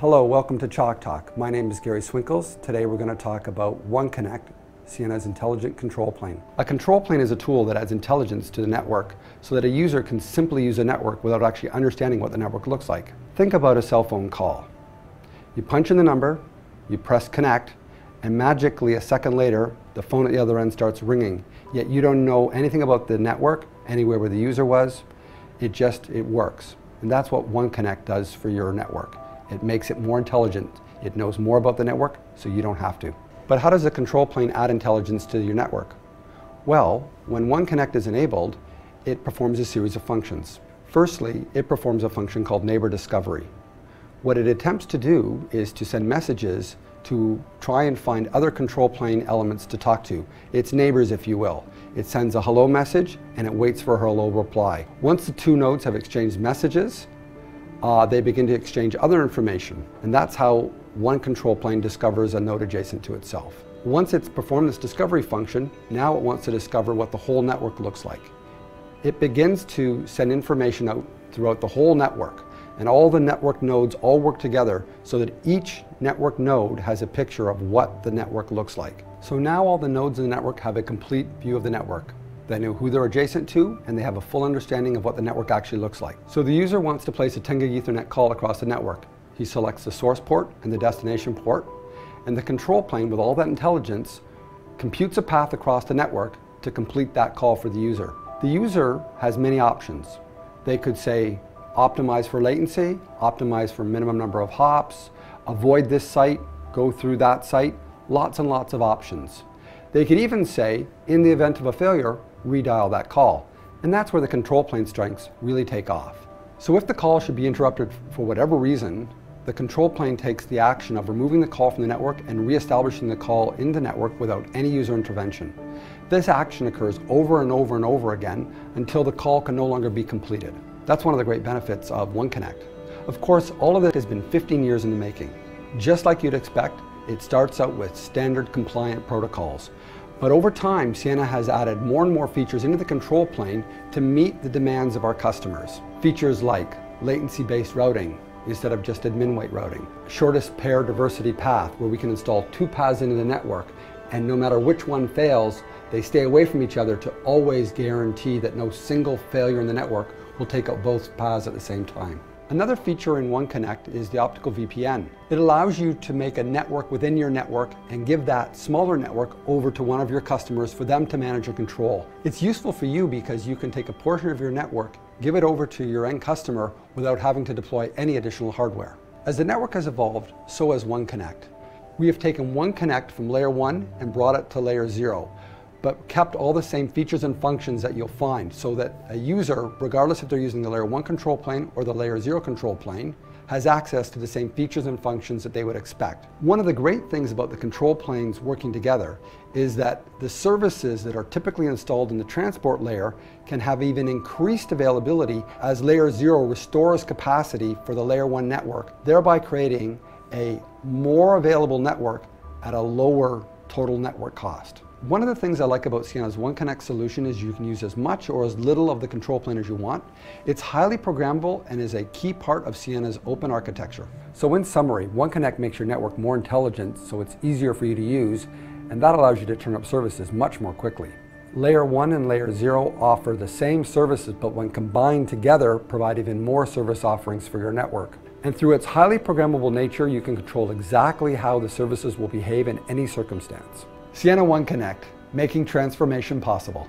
Hello, welcome to Chalk Talk. My name is Gary Swinkels. Today we're going to talk about OneConnect, Ciena's intelligent control plane. A control plane is a tool that adds intelligence to the network so that a user can simply use a network without actually understanding what the network looks like. Think about a cell phone call. You punch in the number, you press connect, and magically a second later the phone at the other end starts ringing. Yet you don't know anything about the network, anywhere where the user was. It works. And that's what OneConnect does for your network. It makes it more intelligent. It knows more about the network, so you don't have to. But how does the control plane add intelligence to your network? Well, when OneConnect is enabled, it performs a series of functions. Firstly, it performs a function called neighbor discovery. What it attempts to do is to send messages to try and find other control plane elements to talk to, its neighbors if you will. It sends a hello message and it waits for a hello reply. Once the two nodes have exchanged messages, they begin to exchange other information, and that's how one control plane discovers a node adjacent to itself. Once it's performed this discovery function, now it wants to discover what the whole network looks like. It begins to send information out throughout the whole network, and all the network nodes all work together so that each network node has a picture of what the network looks like. So now all the nodes in the network have a complete view of the network. They know who they're adjacent to, and they have a full understanding of what the network actually looks like. So the user wants to place a 10 gig Ethernet call across the network. He selects the source port and the destination port, and the control plane, with all that intelligence, computes a path across the network to complete that call for the user. The user has many options. They could say, optimize for latency, optimize for minimum number of hops, avoid this site, go through that site, lots and lots of options. They could even say, in the event of a failure, redial that call. And that's where the control plane strengths really take off. So if the call should be interrupted for whatever reason, the control plane takes the action of removing the call from the network and reestablishing the call in the network without any user intervention. This action occurs over and over and over again until the call can no longer be completed. That's one of the great benefits of OneConnect. Of course, all of this has been 15 years in the making. Just like you'd expect, it starts out with standard compliant protocols. But over time, Ciena has added more and more features into the control plane to meet the demands of our customers. Features like latency-based routing instead of just admin-weight routing, shortest pair diversity path where we can install two paths into the network, and no matter which one fails, they stay away from each other to always guarantee that no single failure in the network will take out both paths at the same time. Another feature in OneConnect is the optical VPN. It allows you to make a network within your network and give that smaller network over to one of your customers for them to manage and control. It's useful for you because you can take a portion of your network, give it over to your end customer without having to deploy any additional hardware. As the network has evolved, so has OneConnect. We have taken OneConnect from layer 1 and brought it to layer 0, but kept all the same features and functions that you'll find so that a user, regardless if they're using the layer 1 control plane or the layer 0 control plane, has access to the same features and functions that they would expect. One of the great things about the control planes working together is that the services that are typically installed in the transport layer can have even increased availability as layer 0 restores capacity for the layer 1 network, thereby creating a more available network at a lower total network cost. One of the things I like about Ciena's OneConnect solution is you can use as much or as little of the control plane as you want. It's highly programmable and is a key part of Ciena's open architecture. So in summary, OneConnect makes your network more intelligent so it's easier for you to use, and that allows you to turn up services much more quickly. Layer 1 and Layer 0 offer the same services, but when combined together provide even more service offerings for your network. And through its highly programmable nature, you can control exactly how the services will behave in any circumstance. Ciena OneConnect, making transformation possible.